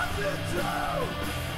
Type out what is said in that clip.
What did you do?